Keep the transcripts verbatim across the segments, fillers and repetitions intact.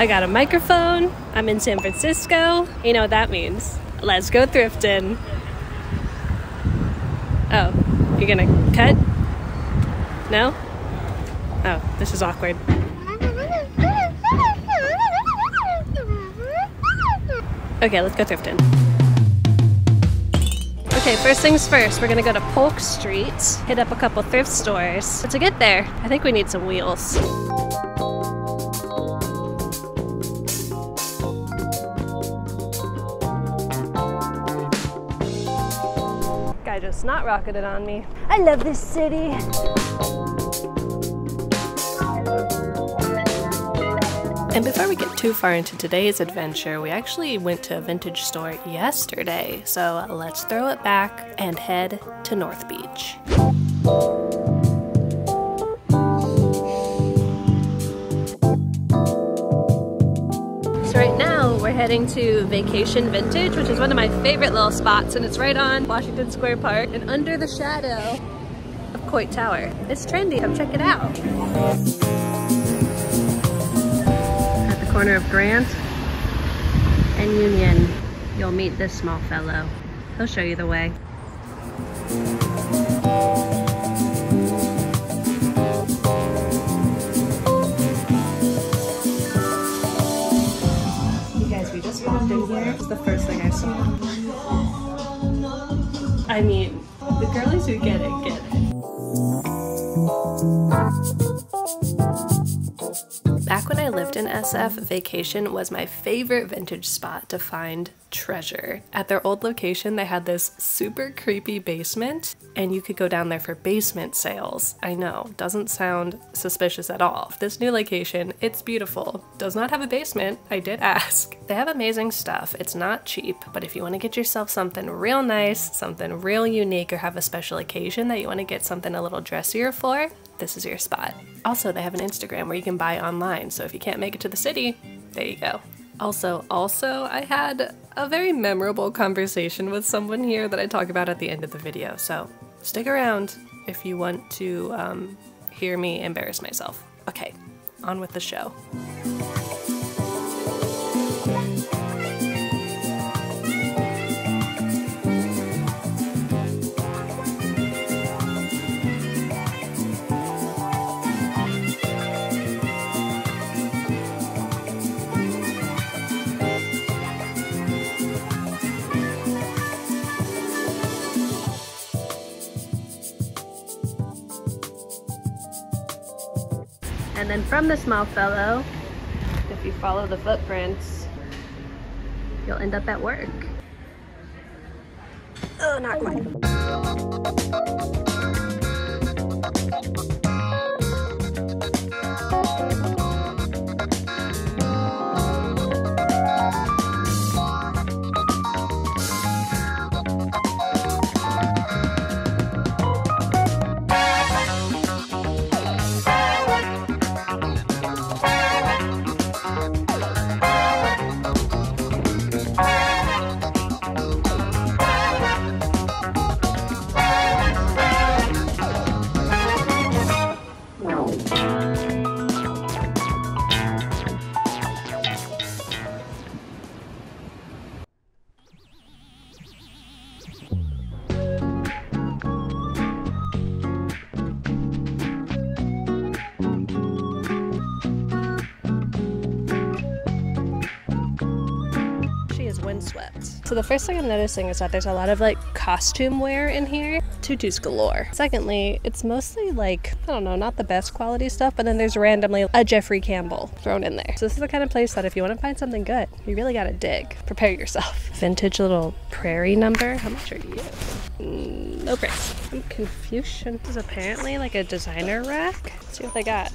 I got a microphone. I'm in San Francisco. You know what that means. Let's go thrifting. Oh, you're gonna cut? No? Oh, this is awkward. Okay, let's go thrifting. Okay, first things first, we're gonna go to Polk Street, hit up a couple thrift stores. But to get there, I think we need some wheels. Guy just not rocketed on me. I love this city. And before we get too far into today's adventure, we actually went to a vintage store yesterday, so let's throw it back and head to North Beach. So right now we're heading to Vacation Vintage, which is one of my favorite little spots, and it's right on Washington Square Park and under the shadow of Coit Tower. It's trendy, come check it out. Corner of Grant and Union, you'll meet this small fellow. He'll show you the way. You guys, we just walked in here. It's the first thing I saw. I mean, the girlies who get it, get it. Back when I lived in S F, Vacation was my favorite vintage spot to find treasure. At their old location, they had this super creepy basement, and you could go down there for basement sales. I know, doesn't sound suspicious at all. This new location, it's beautiful. Does not have a basement, I did ask. They have amazing stuff, it's not cheap, but if you want to get yourself something real nice, something real unique, or have a special occasion that you want to get something a little dressier for, this is your spot. Also, they have an Instagram where you can buy online, so if you can't make it to the city, there you go. Also, also, I had a very memorable conversation with someone here that I talk about at the end of the video, so stick around if you want to um, hear me embarrass myself. Okay, on with the show. And then from the small fellow, if you follow the footprints, you'll end up at work. Oh, not quite. Windswept. So the first thing I'm noticing is that there's a lot of like costume wear in here. Tutus galore. Secondly, it's mostly like, I don't know, not the best quality stuff, but then there's randomly a Jeffrey Campbell thrown in there. So this is the kind of place that if you want to find something good, you really gotta dig. Prepare yourself. Vintage little prairie number. How much are you? Mm, no price. I'm Confucian. This is apparently like a designer rack. Let's see what they got.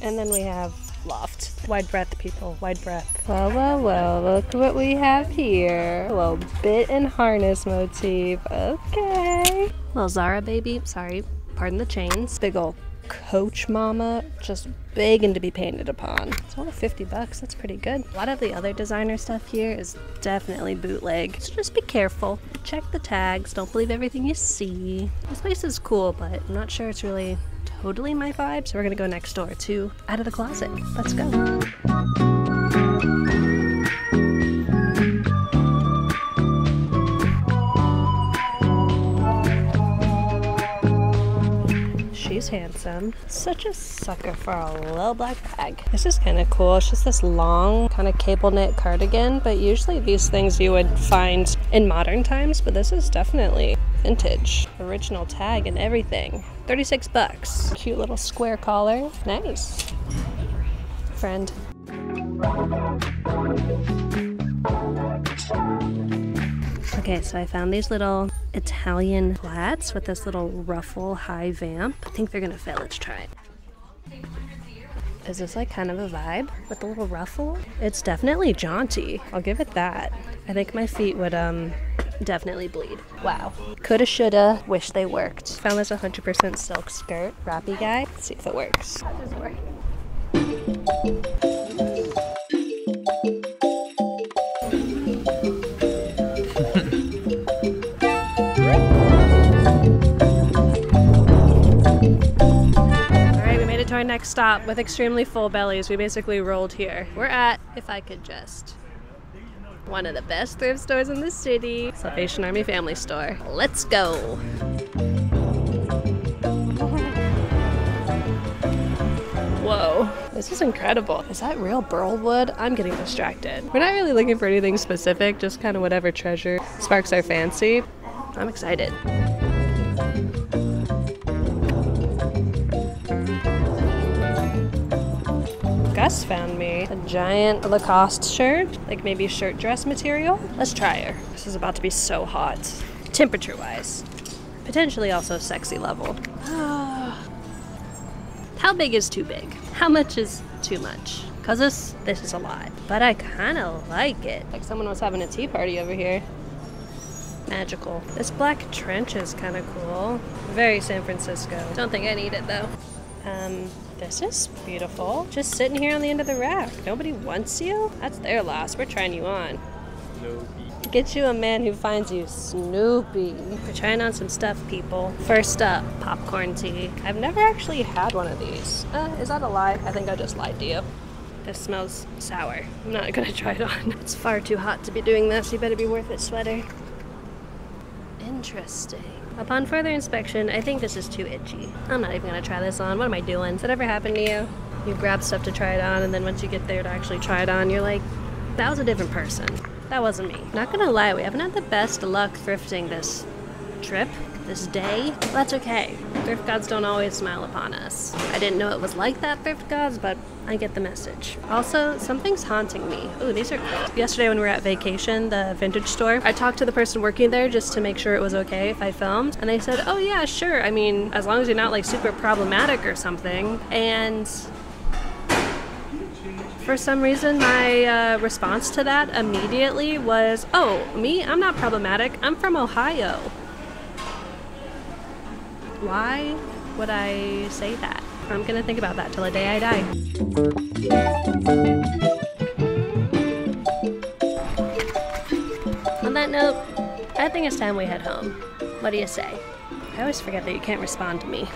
And then we have loft. Wide breadth, people, wide breadth. Whoa, whoa, whoa, look what we have here. A little bit and harness motif, okay. Little Zara baby, sorry, pardon the chains. Big ol' Coach mama, just begging to be painted upon. It's only fifty bucks, that's pretty good. A lot of the other designer stuff here is definitely bootleg, so just be careful. Check the tags, don't believe everything you see. This place is cool, but I'm not sure it's really totally my vibe, so we're gonna go next door to Out of the Closet. Let's go. She's handsome. Such a sucker for a little black bag. This is kind of cool. It's just this long kind of cable knit cardigan, but usually these things you would find in modern times, but this is definitely vintage. Original tag and everything. thirty-six bucks. Cute little square collar. Nice. Friend. Okay, so I found these little Italian flats with this little ruffle high vamp. I think they're gonna fit. Let's try it. Is this like kind of a vibe with the little ruffle? It's definitely jaunty. I'll give it that. I think my feet would um definitely bleed. Wow. Coulda, shoulda, wish they worked. Found this one hundred percent silk skirt, wrappy guy. Let's see if it works. How does it work? Next stop with extremely full bellies. We basically rolled here. We're at, if I could just, one of the best thrift stores in the city, Salvation Army Family Store. Let's go. Whoa, this is incredible. Is that real burl wood? I'm getting distracted. We're not really looking for anything specific, just kind of whatever treasure sparks our fancy. I'm excited. Gus found me a giant Lacoste shirt, like maybe shirt dress material. Let's try her. This is about to be so hot, temperature wise. Potentially also sexy level. How big is too big? How much is too much? Cause this, this is a lot, but I kinda like it. Like someone was having a tea party over here. Magical. This black trench is kinda cool. Very San Francisco. Don't think I need it though. Um, This is beautiful. Just sitting here on the end of the rack. Nobody wants you? That's their loss. We're trying you on. Snoopy. Get you a man who finds you, Snoopy. We're trying on some stuff, people. First up, popcorn tea. I've never actually had one of these. Uh, is that a lie? I think I just lied to you. This smells sour. I'm not gonna try it on. It's far too hot to be doing this. You better be worth it, sweater. Interesting. Upon further inspection, I think this is too itchy. I'm not even gonna try this on. What am I doing? Has that ever happened to you? You grab stuff to try it on, and then once you get there to actually try it on, you're like, that was a different person. That wasn't me. Not gonna lie, we haven't had the best luck thrifting this trip, this day. That's okay. Thrift gods don't always smile upon us. I didn't know it was like that, thrift gods, but I get the message. Also, something's haunting me. Ooh, these are cool. Yesterday when we were at Vacation, the vintage store, I talked to the person working there just to make sure it was okay if I filmed. And they said, oh yeah, sure. I mean, as long as you're not like super problematic or something. And for some reason, my uh, response to that immediately was, oh, me? I'm not problematic. I'm from Ohio. Why would I say that? I'm gonna think about that till the day I die. On that note, I think it's time we head home. What do you say? I always forget that you can't respond to me.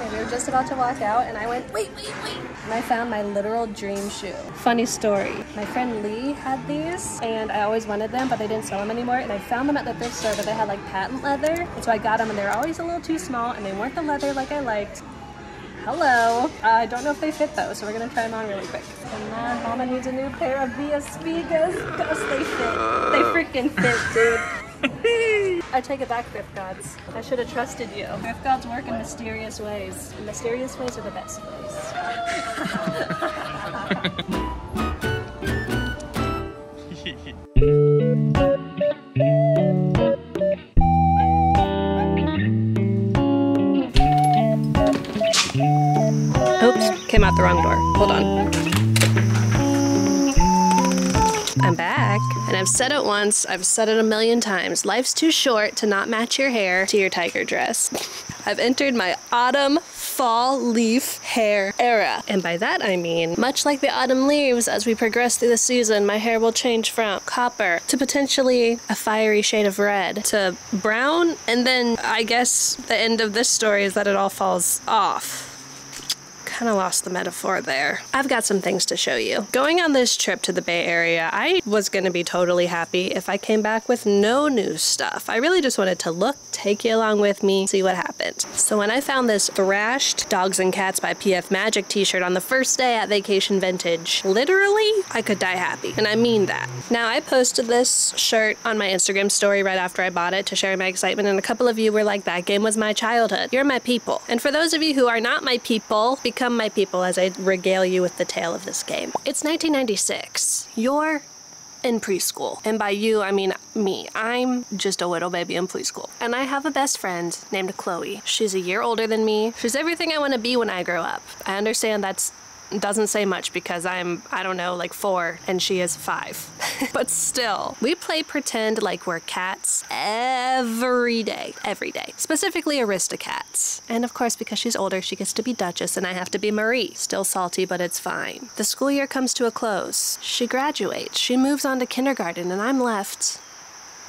Okay, we were just about to walk out and I went, wait, wait, wait. And I found my literal dream shoe. Funny story. My friend Lee had these and I always wanted them, but they didn't sell them anymore. And I found them at the thrift store, but they had like patent leather. And so I got them and they were always a little too small and they weren't the leather like I liked. Hello. I uh, don't know if they fit though, so we're gonna try them on really quick. Come on, mama needs a new pair of V S Vegas. Because they fit. They freaking fit, dude. I take it back, thrift gods. I should have trusted you. Thrift gods work in mysterious ways. And mysterious ways are the best ways. Came out the wrong door. Hold on. I'm back. And I've said it once, I've said it a million times. Life's too short to not match your hair to your tiger dress. I've entered my autumn fall leaf hair era. And by that I mean, much like the autumn leaves, as we progress through the season, my hair will change from copper to potentially a fiery shade of red to brown. And then I guess the end of this story is that it all falls off. kind of lost the metaphor there. I've got some things to show you. Going on this trip to the Bay Area, I was gonna be totally happy if I came back with no new stuff. I really just wanted to look, take you along with me, see what happened. So when I found this thrashed Dogs and Cats by P F Magic t-shirt on the first day at Vacation Vintage, literally, I could die happy, and I mean that. Now, I posted this shirt on my Instagram story right after I bought it to share my excitement, and a couple of you were like, that game was my childhood. You're my people. And for those of you who are not my people, become my people as I regale you with the tale of this game. It's nineteen ninety-six. You're in preschool. And by you, I mean me. I'm just a little baby in preschool. And I have a best friend named Chloe. She's a year older than me. She's everything I want to be when I grow up. I understand that's doesn't say much because I'm, I don't know, like four and she is five. But still, we play pretend like we're cats every day, every day. Specifically Aristocats. And of course, because she's older, she gets to be Duchess and I have to be Marie. Still salty, but it's fine. The school year comes to a close. She graduates. She moves on to kindergarten and I'm left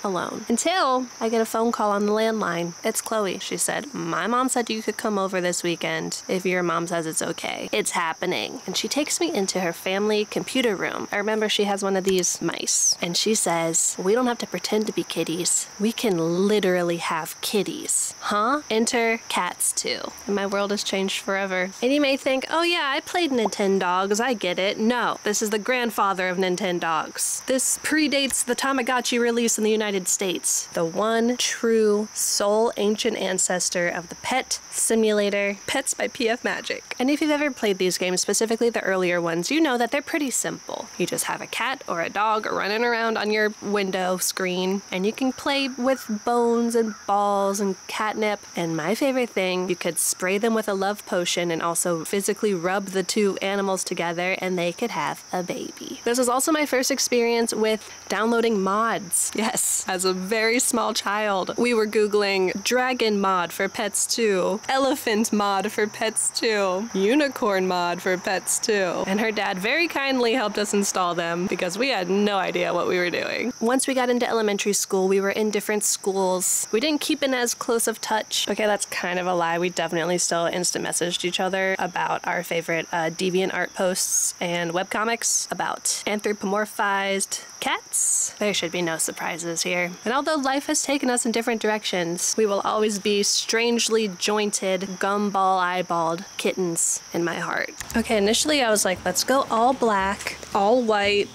alone. Until I get a phone call on the landline. It's Chloe. She said, my mom said you could come over this weekend if your mom says it's okay. It's happening. And she takes me into her family computer room. I remember she has one of these mice. And she says, we don't have to pretend to be kitties. We can literally have kitties. Huh? Enter cats too. And my world has changed forever. And you may think, oh yeah, I played Nintendogs. I get it. No, this is the grandfather of Nintendogs. This predates the Tamagotchi release in the United United States, the one true sole ancient ancestor of the Pet Simulator, Pets by P F Magic. And if you've ever played these games, specifically the earlier ones, you know that they're pretty simple. You just have a cat or a dog running around on your window screen, and you can play with bones and balls and catnip. And my favorite thing, you could spray them with a love potion and also physically rub the two animals together and they could have a baby. This was also my first experience with downloading mods. Yes. As a very small child, we were Googling dragon mod for pets too, elephant mod for pets too, unicorn mod for pets too. And her dad very kindly helped us install them because we had no idea what we were doing. Once we got into elementary school, we were in different schools. We didn't keep in as close of touch. Okay, that's kind of a lie. We definitely still instant messaged each other about our favorite uh, DeviantArt posts and webcomics about anthropomorphized cats. There should be no surprises here. Here. And although life has taken us in different directions, we will always be strangely jointed, gumball eyeballed kittens in my heart. Okay, initially I was like, let's go all black, all white,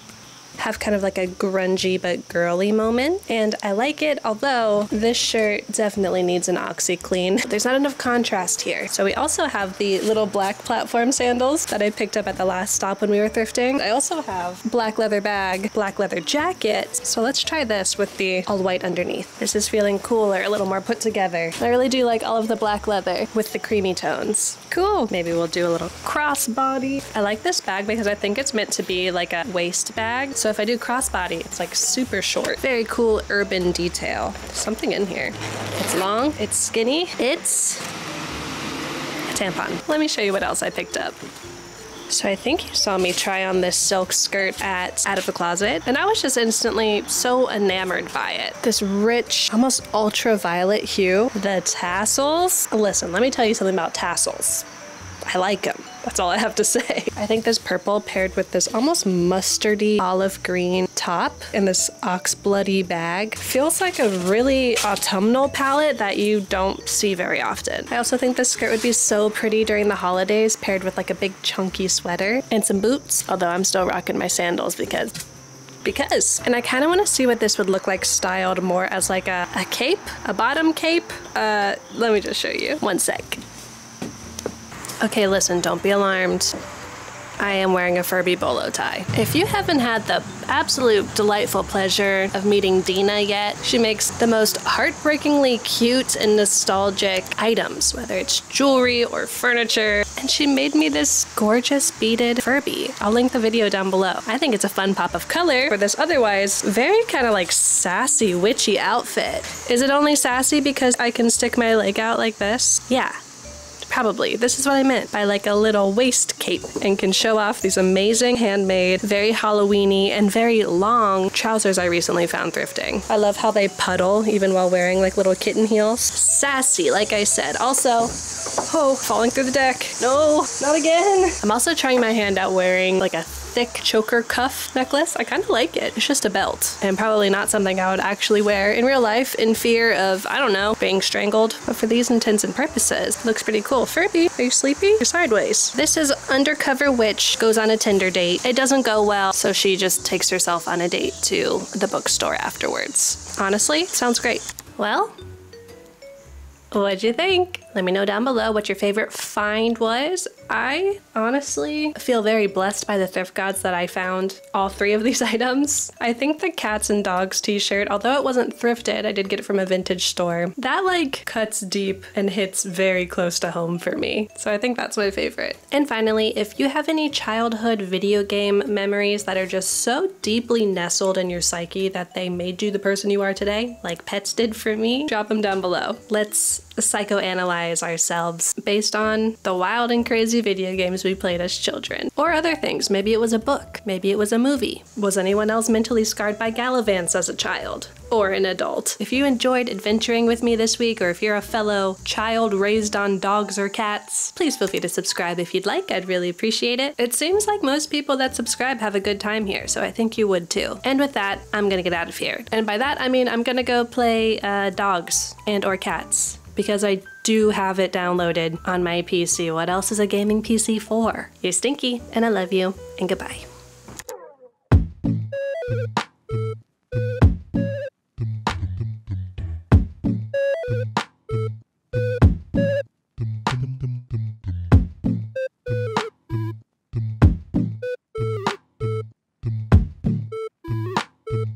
have kind of like a grungy but girly moment. And I like it, although this shirt definitely needs an OxiClean. There's not enough contrast here. So we also have the little black platform sandals that I picked up at the last stop when we were thrifting. I also have black leather bag, black leather jacket. So let's try this with the all white underneath. This is feeling cooler, a little more put together. I really do like all of the black leather with the creamy tones. Cool. Maybe we'll do a little crossbody. I like this bag because I think it's meant to be like a waist bag. So So if I do crossbody, it's like super short. Very cool urban detail. There's something in here. It's long, it's skinny, it's a tampon. Let me show you what else I picked up. So I think you saw me try on this silk skirt at Out of the Closet, and I was just instantly so enamored by it. This rich, almost ultraviolet hue. The tassels. Listen, let me tell you something about tassels. I like them. That's all I have to say. I think this purple paired with this almost mustardy olive green top and this ox bloody bag feels like a really autumnal palette that you don't see very often. I also think this skirt would be so pretty during the holidays paired with like a big chunky sweater and some boots, although I'm still rocking my sandals because because. And I kind of want to see what this would look like styled more as like a, a cape, a bottom cape. Uh, let me just show you. One sec. Okay, listen, don't be alarmed. I am wearing a Furby bolo tie. If you haven't had the absolute delightful pleasure of meeting Dina yet, she makes the most heartbreakingly cute and nostalgic items, whether it's jewelry or furniture. And she made me this gorgeous beaded Furby. I'll link the video down below. I think it's a fun pop of color for this otherwise very kind of like sassy, witchy outfit. Is it only sassy because I can stick my leg out like this? Yeah. probably. This is what I meant by like a little waist cape, and can show off these amazing handmade, very Halloween-y and very long trousers I recently found thrifting. I love how they puddle even while wearing like little kitten heels. Sassy, like I said. Also, oh, falling through the deck. No, not again. I'm also trying my hand at wearing like a thick choker cuff necklace. I kind of like it. It's just a belt and probably not something I would actually wear in real life in fear of, I don't know, being strangled. But for these intents and purposes, it looks pretty cool. Furby, are you sleepy? You're sideways. This is Undercover Witch goes on a Tinder date. It doesn't go well, so she just takes herself on a date to the bookstore afterwards. Honestly, sounds great. Well, what'd you think? Let me know down below what your favorite find was. I honestly feel very blessed by the thrift gods that I found all three of these items. I think the Cats and Dogs t-shirt, although it wasn't thrifted, I did get it from a vintage store. That like cuts deep and hits very close to home for me. So I think that's my favorite. And finally, if you have any childhood video game memories that are just so deeply nestled in your psyche that they made you the person you are today, like pets did for me, drop them down below. Let's psychoanalyze ourselves based on the wild and crazy video games we played as children. Or other things. Maybe it was a book. Maybe it was a movie. Was anyone else mentally scarred by Galavants as a child? Or an adult? If you enjoyed adventuring with me this week, or if you're a fellow child raised on dogs or cats, please feel free to subscribe if you'd like. I'd really appreciate it. It seems like most people that subscribe have a good time here, so I think you would too. And with that, I'm gonna get out of here. And by that, I mean I'm gonna go play uh, dogs and or cats, because I do have it downloaded on my P C. What else is a gaming P C for? You're stinky, and I love you, and goodbye.